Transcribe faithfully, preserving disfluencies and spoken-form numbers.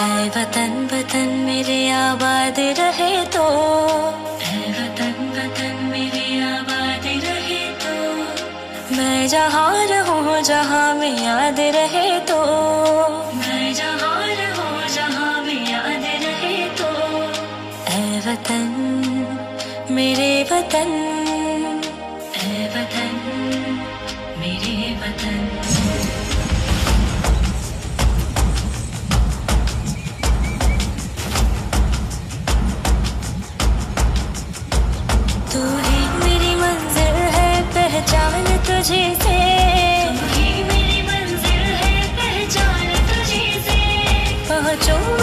ऐ वतन वतन मेरे आबाद रहे तो, ऐ वतन वतन मेरे आबाद रहे तो, मैं जहाँ रहूँ जहाँ में याद रहे तो, मैं जहाँ रहूँ जहाँ में याद रहे तो, ऐ वतन मेरे वतन, ऐ वतन मेरे वतन। तू ही मेरी मंजिल है पहचान तुझे से, तू ही मेरी मंजिल है पहचान तुझे से, पहुँचो।